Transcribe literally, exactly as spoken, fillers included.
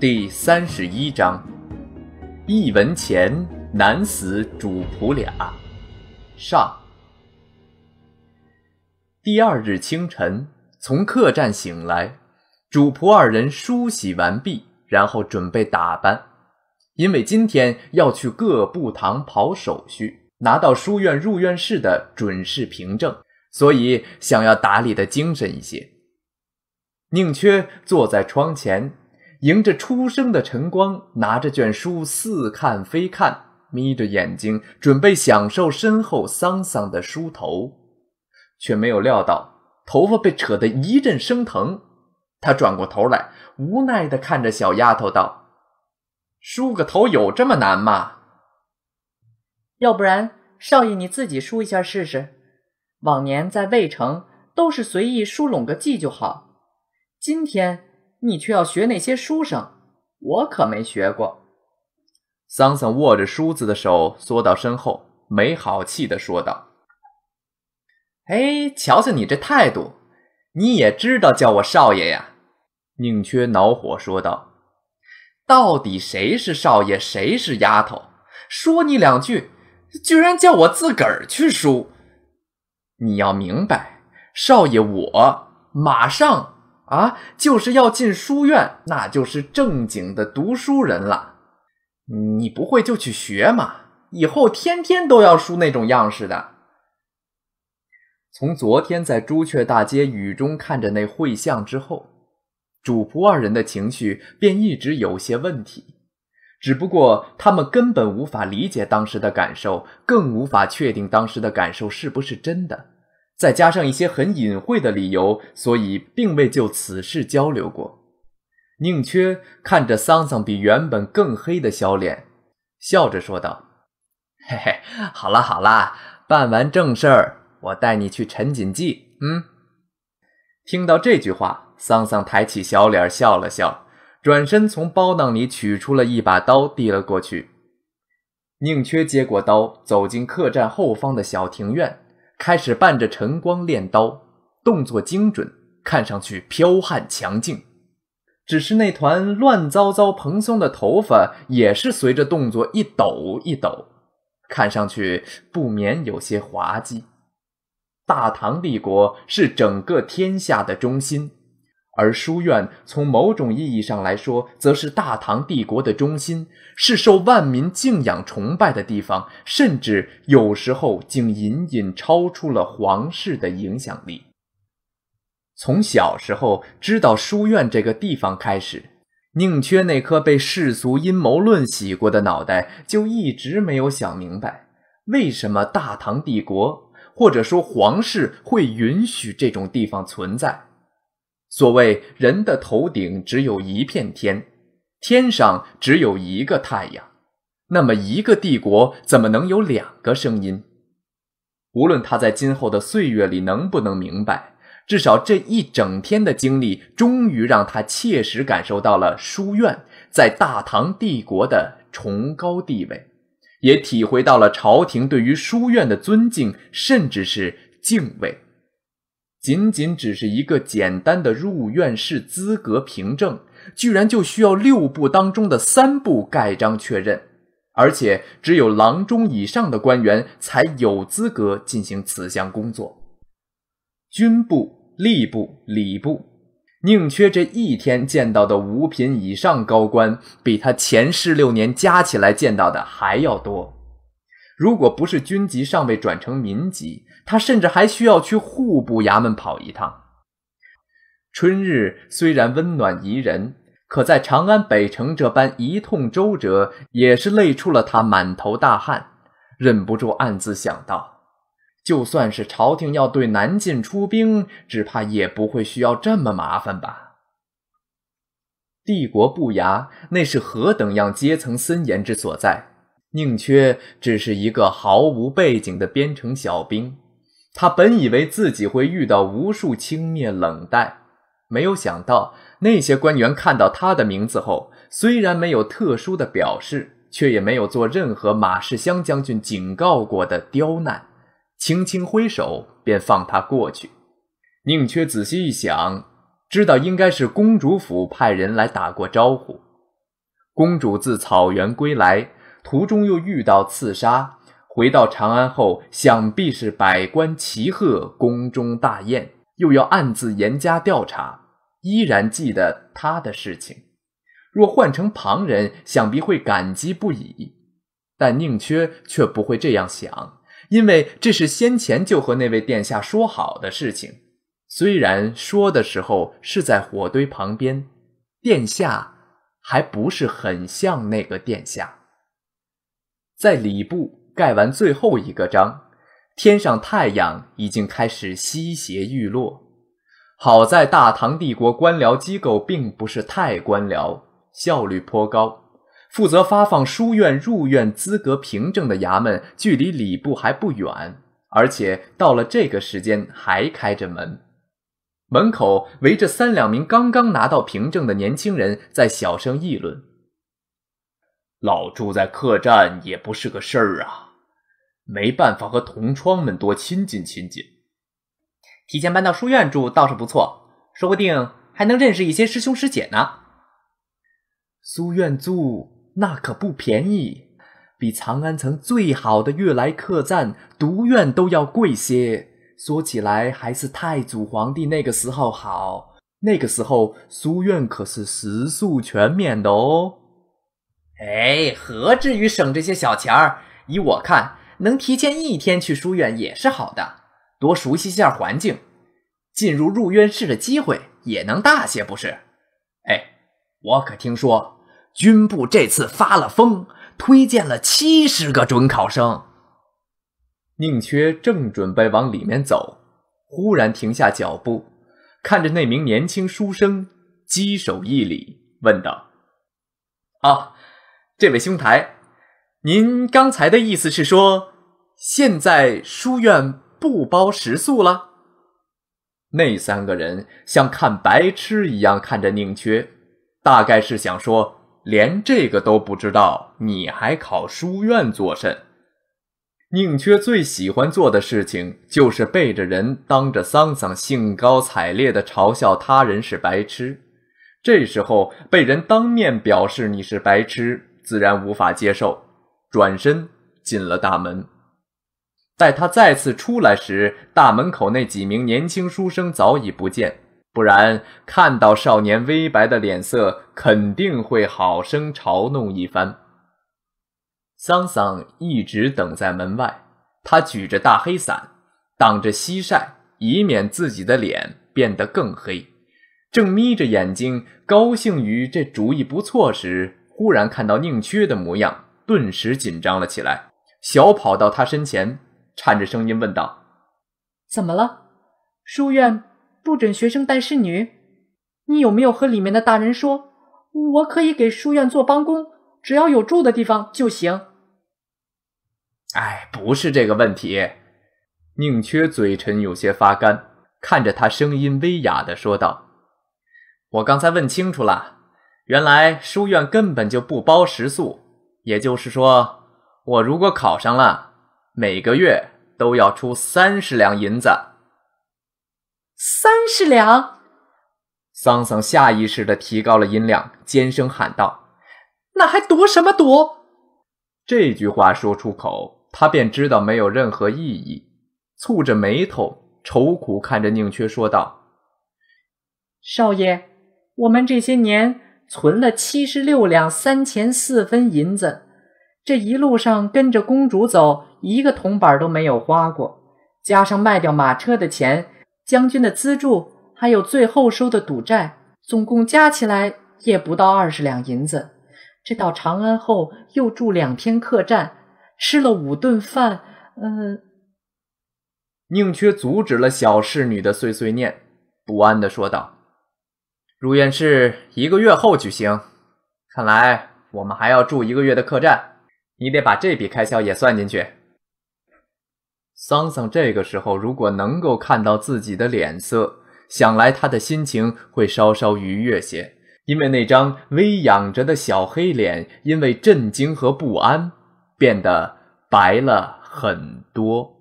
第三十一章，一文钱难死主仆俩上。第二日清晨，从客栈醒来，主仆二人梳洗完毕，然后准备打扮，因为今天要去各部堂跑手续，拿到书院入院士的准试凭证，所以想要打理的精神一些。宁缺坐在窗前，迎着初升的晨光，拿着卷书似看非看，眯着眼睛准备享受身后桑桑的梳头，却没有料到头发被扯得一阵生疼。他转过头来，无奈地看着小丫头道：“梳个头有这么难吗？要不然少爷你自己梳一下试试，往年在魏城都是随意梳拢个髻就好，今天你却要学那些书生，我可没学过。”桑桑握着梳子的手缩到身后，没好气地说道：“哎，瞧瞧你这态度，你也知道叫我少爷呀？”宁缺恼火说道：“到底谁是少爷，谁是丫头？说你两句，居然叫我自个儿去梳。你要明白，少爷我马上啊，就是要进书院，那就是正经的读书人了。你不会就去学嘛，以后天天都要梳那种样式的。”从昨天在朱雀大街雨中看着那绘像之后，主仆二人的情绪便一直有些问题，只不过他们根本无法理解当时的感受，更无法确定当时的感受是不是真的。再加上一些很隐晦的理由，所以并未就此事交流过。宁缺看着桑桑比原本更黑的小脸，笑着说道：“嘿嘿，好啦好啦，办完正事儿，我带你去陈锦记。”嗯。听到这句话，桑桑抬起小脸笑了笑，转身从包囊里取出了一把刀，递了过去。宁缺接过刀，走进客栈后方的小庭院，开始伴着晨光练刀，动作精准，看上去彪悍强劲。只是那团乱糟糟蓬松的头发也是随着动作一抖一抖，看上去不免有些滑稽。大唐帝国是整个天下的中心，而书院从某种意义上来说则是大唐帝国的中心，是受万民敬仰崇拜的地方，甚至有时候竟隐隐超出了皇室的影响力。从小时候知道书院这个地方开始，宁缺那颗被世俗阴谋论洗过的脑袋就一直没有想明白，为什么大唐帝国或者说皇室会允许这种地方存在。所谓人的头顶只有一片天，天上只有一个太阳，那么一个帝国怎么能有两个声音？无论他在今后的岁月里能不能明白，至少这一整天的经历终于让他切实感受到了书院在大唐帝国的崇高地位，也体会到了朝廷对于书院的尊敬，甚至是敬畏。仅仅只是一个简单的入院士资格凭证，居然就需要六部当中的三部盖章确认，而且只有郎中以上的官员才有资格进行此项工作。军部、吏部、礼部，宁缺这一天见到的五品以上高官，比他前十六年加起来见到的还要多。如果不是军级尚未转成民级，他甚至还需要去户部衙门跑一趟。春日虽然温暖宜人，可在长安北城这般一通周折，也是累出了他满头大汗，忍不住暗自想到，就算是朝廷要对南晋出兵，只怕也不会需要这么麻烦吧。帝国部衙那是何等样阶层森严之所在，宁缺只是一个毫无背景的边城小兵，他本以为自己会遇到无数轻蔑冷待，没有想到那些官员看到他的名字后，虽然没有特殊的表示，却也没有做任何马世襄将军警告过的刁难，轻轻挥手便放他过去。宁缺仔细一想，知道应该是公主府派人来打过招呼，公主自草原归来，途中又遇到刺杀，回到长安后，想必是百官齐贺，宫中大宴，又要暗自严加调查，依然记得她的事情。若换成旁人，想必会感激不已，但宁缺却不会这样想，因为这是先前就和那位殿下说好的事情。虽然说的时候是在火堆旁边，殿下还不是很像那个殿下。在礼部盖完最后一个章，天上太阳已经开始西斜欲落。好在大唐帝国官僚机构并不是太官僚，效率颇高，负责发放书院入院资格凭证的衙门距离礼部还不远，而且到了这个时间还开着门。门口围着三两名刚刚拿到凭证的年轻人在小声议论。老住在客栈也不是个事儿啊，没办法和同窗们多亲近亲近。提前搬到书院住倒是不错，说不定还能认识一些师兄师姐呢。书院住那可不便宜，比长安城最好的悦来客栈、独院都要贵些。说起来还是太祖皇帝那个时候好，那个时候书院可是食宿全免的哦。哎，何至于省这些小钱儿？依我看，能提前一天去书院也是好的，多熟悉下环境，进入入院室的机会也能大些，不是？哎，我可听说军部这次发了疯，推荐了七十个准考生。宁缺正准备往里面走，忽然停下脚步，看着那名年轻书生，稽首一礼，问道：“啊，这位兄台，您刚才的意思是说，现在书院不包食宿了？”那三个人像看白痴一样看着宁缺，大概是想说，连这个都不知道，你还考书院作甚？宁缺最喜欢做的事情就是背着人，当着桑桑兴高采烈地嘲笑他人是白痴。这时候被人当面表示你是白痴，自然无法接受，转身进了大门。待他再次出来时，大门口那几名年轻书生早已不见，不然看到少年微白的脸色，肯定会好生嘲弄一番。桑桑一直等在门外，他举着大黑伞，挡着西晒，以免自己的脸变得更黑。正眯着眼睛，高兴于这主意不错时，忽然看到宁缺的模样，顿时紧张了起来，小跑到他身前，颤着声音问道：“怎么了？书院不准学生带侍女？你有没有和里面的大人说，我可以给书院做帮工，只要有住的地方就行？”哎，不是这个问题。宁缺嘴唇有些发干，看着他声音微哑地说道：“我刚才问清楚了，原来书院根本就不包食宿，也就是说，我如果考上了，每个月都要出三十两银子。”三十两？桑桑下意识地提高了音量，尖声喊道：“那还躲什么躲？”这句话说出口，他便知道没有任何意义，蹙着眉头，愁苦看着宁缺说道：“少爷，我们这些年存了七十六两三钱四分银子，这一路上跟着公主走，一个铜板都没有花过，加上卖掉马车的钱、将军的资助，还有最后收的赌债，总共加起来也不到二十两银子。这到长安后又住两天客栈，吃了五顿饭，呃……”宁缺阻止了小侍女的碎碎念，不安地说道：“入院式一个月后举行，看来我们还要住一个月的客栈，你得把这笔开销也算进去。”桑桑这个时候如果能够看到自己的脸色，想来他的心情会稍稍愉悦些。因为那张微仰着的小黑脸，因为震惊和不安，变得白了很多。